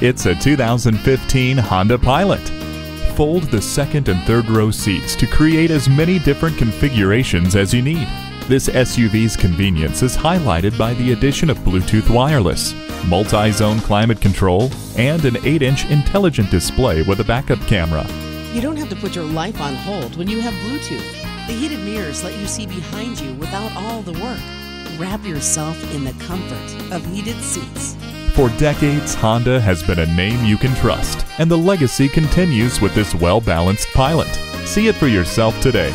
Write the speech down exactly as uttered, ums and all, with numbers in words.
It's a two thousand fifteen Honda Pilot. Fold the second and third row seats to create as many different configurations as you need. This S U V's convenience is highlighted by the addition of Bluetooth wireless, multi-zone climate control, and an eight inch intelligent display with a backup camera. You don't have to put your life on hold when you have Bluetooth. The heated mirrors let you see behind you without all the work. Wrap yourself in the comfort of heated seats. For decades, Honda has been a name you can trust, and the legacy continues with this well-balanced Pilot. See it for yourself today.